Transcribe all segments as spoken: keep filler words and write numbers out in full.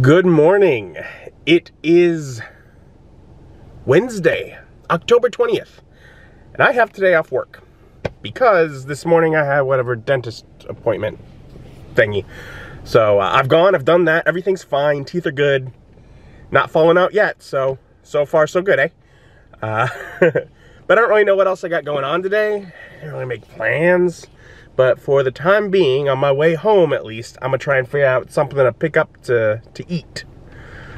Good morning. It is Wednesday, October twentieth, and I have today off work because this morning I had whatever dentist appointment thingy. So uh, I've gone, I've done that, everything's fine, teeth are good, not falling out yet, so, so far so good, eh? Uh, but I don't really know what else I got going on today. I didn't really make plans. But for the time being, on my way home at least, I'm gonna try and figure out something to pick up to, to eat.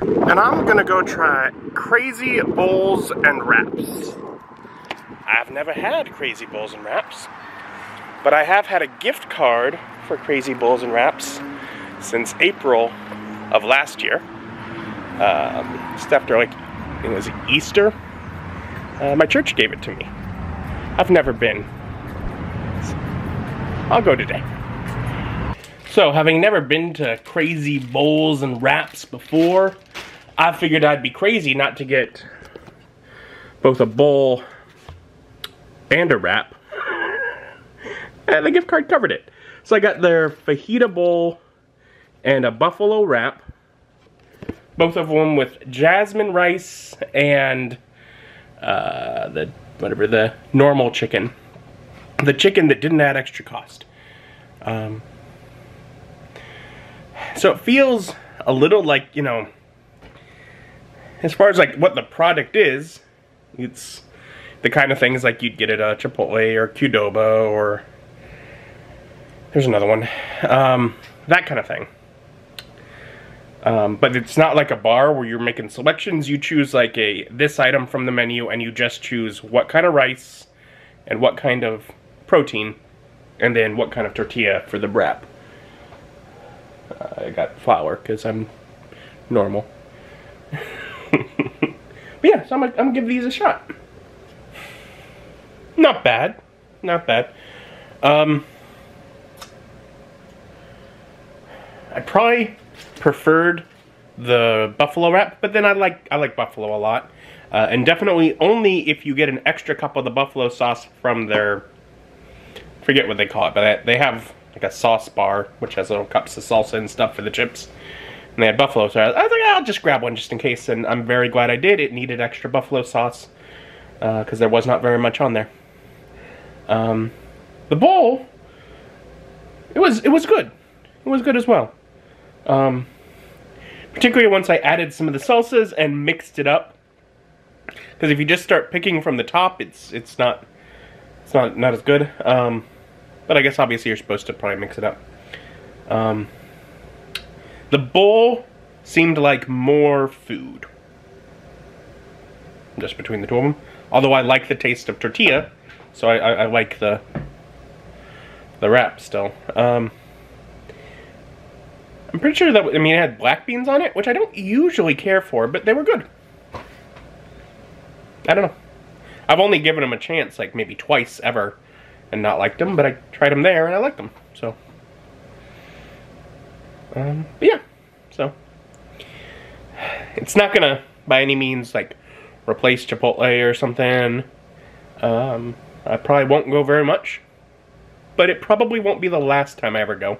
And I'm gonna go try Crazy Bowls and Wraps. I've never had Crazy Bowls and Wraps, but I have had a gift card for Crazy Bowls and Wraps since April of last year. Um, just after, like, it was Easter, uh, my church gave it to me. I've never been. I'll go today. So, having never been to Crazy Bowls and Wraps before, I figured I'd be crazy not to get both a bowl and a wrap. And the gift card covered it. So I got their Fajita Bowl and a Buffalo Wrap. Both of them with jasmine rice and uh, the whatever, the normal chicken. The chicken that didn't add extra cost. Um, so it feels a little like, you know, as far as like what the product is, it's the kind of things like you'd get at a Chipotle or Qdoba or there's another one, um, that kind of thing. Um, but it's not like a bar where you're making selections. You choose like a this item from the menu and you just choose what kind of rice and what kind of protein, and then what kind of tortilla for the wrap. Uh, I got flour, because I'm normal. But yeah, so I'm gonna, I'm gonna give these a shot. Not bad. Not bad. Um, I probably preferred the buffalo wrap, but then I like I like buffalo a lot. Uh, and definitely only if you get an extra cup of the buffalo sauce from their, forget what they call it, but they have like a sauce bar, which has little cups of salsa and stuff for the chips. And they had buffalo, so I was like, I'll just grab one just in case, and I'm very glad I did. It needed extra buffalo sauce, uh, because there was not very much on there. Um, the bowl, it was, it was good. It was good as well. Um, particularly once I added some of the salsas and mixed it up. Because if you just start picking from the top, it's it's not it's not not as good. Um, but I guess obviously you're supposed to probably mix it up. Um, the bowl seemed like more food, just between the two of them. Although I like the taste of tortilla, so I, I, I like the the wrap still. Um, I'm pretty sure that I mean it had black beans on it, which I don't usually care for, but they were good. I don't know. I've only given them a chance like maybe twice ever and not liked them, but I tried them there and I liked them. So, um, but yeah, so it's not gonna by any means like replace Chipotle or something. Um, I probably won't go very much, but it probably won't be the last time I ever go.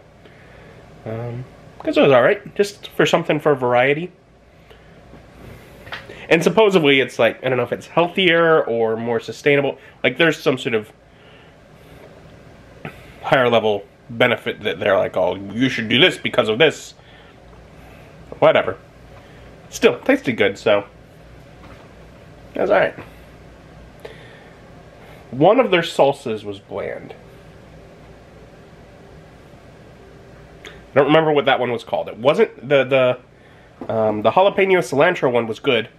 Um, because it was all right, just for something for variety. And supposedly it's like, I don't know if it's healthier or more sustainable. Like there's some sort of higher level benefit that they're like, oh, you should do this because of this. Whatever. Still, tasted good, so. It was alright. One of their salsas was bland. I don't remember what that one was called. It wasn't the, the, um, the jalapeno cilantro one was good.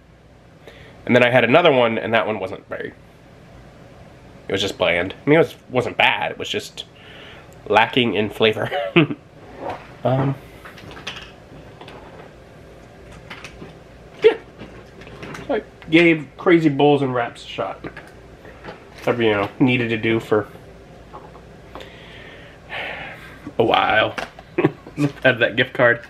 And then I had another one, and that one wasn't very, it was just bland. I mean, it was, wasn't bad, it was just lacking in flavor. um, yeah, so I gave Crazy Bowls and Wraps a shot. Whatever, you know, needed to do for a while. Had that gift card.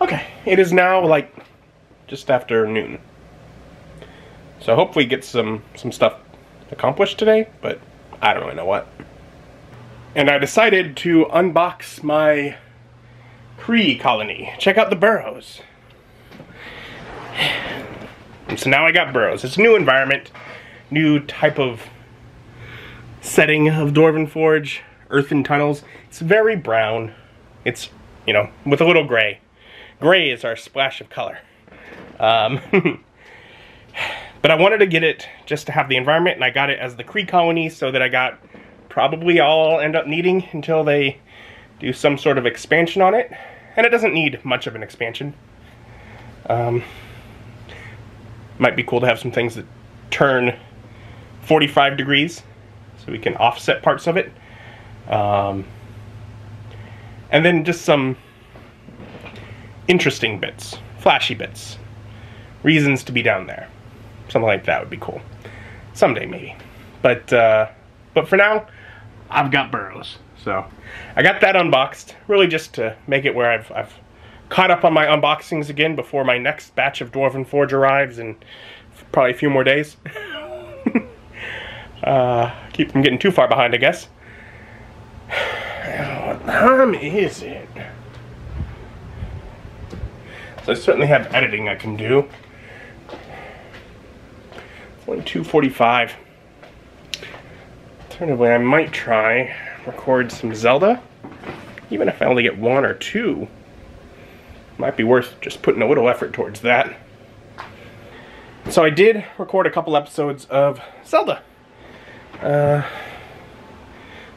Okay, it is now like just after noon. So hopefully get some, some stuff accomplished today, but I don't really know what. and I decided to unbox my Cree colony. Check out the burrows. So now I got burrows. It's a new environment, new type of setting of Dwarven Forge, earthen tunnels. It's very brown. It's, you know, with a little gray. Gray is our splash of color. Um, but I wanted to get it just to have the environment, and I got it as the Cree colony, so that I got probably all I'll end up needing until they do some sort of expansion on it. And it doesn't need much of an expansion. Um, might be cool to have some things that turn forty-five degrees, so we can offset parts of it. Um, and then just some interesting bits, flashy bits, reasons to be down there. Something like that would be cool. Someday maybe. But, uh, but for now, I've got burrows. So I got that unboxed, really just to make it where I've, I've caught up on my unboxings again before my next batch of Dwarven Forge arrives in probably a few more days. Uh, keep from getting too far behind, I guess. What time is it? So I certainly have editing I can do. It's only two forty-five. Alternatively, I might try record some Zelda. Even if I only get one or two, it might be worth just putting a little effort towards that. So I did record a couple episodes of Zelda. Uh,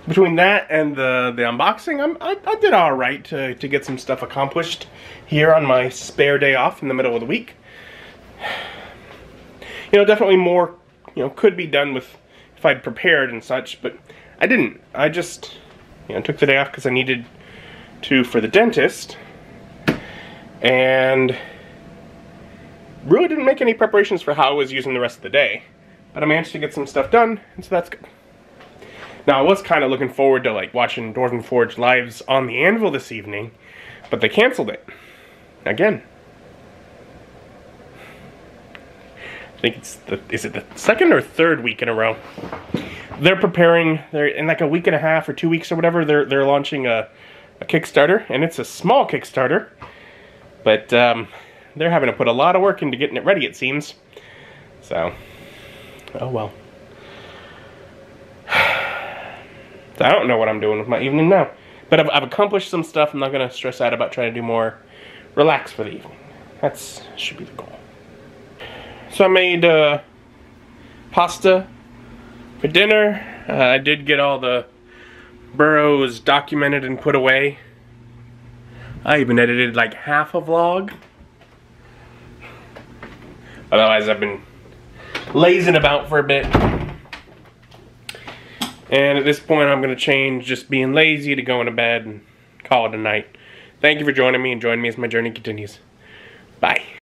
between that and the, the unboxing, I'm, I, I did all right to, to get some stuff accomplished here on my spare day off in the middle of the week. You know, definitely more, you know, could be done with if I'd prepared and such, but I didn't. I just, you know, took the day off because I needed to for the dentist, and really didn't make any preparations for how I was using the rest of the day. But I managed to get some stuff done, and so that's good. Now, I was kind of looking forward to, like, watching Dwarven Forge Lives on the Anvil this evening, but they canceled it. Again. I think it's the, is it the second or third week in a row? They're preparing, they're in like a week and a half or two weeks or whatever, they're, they're launching a, a Kickstarter, and it's a small Kickstarter, but um, they're having to put a lot of work into getting it ready, it seems. So... oh well. So I don't know what I'm doing with my evening now. But I've, I've accomplished some stuff. I'm not going to stress out about trying to do more. Relax for the evening. That's should be the goal. So I made uh, pasta for dinner. Uh, I did get all the burrows documented and put away. I even edited like half a vlog. Otherwise I've been lazing about for a bit, and at this point I'm going to change just being lazy to going to bed and call it a night. Thank you for joining me, and join me as my journey continues. Bye.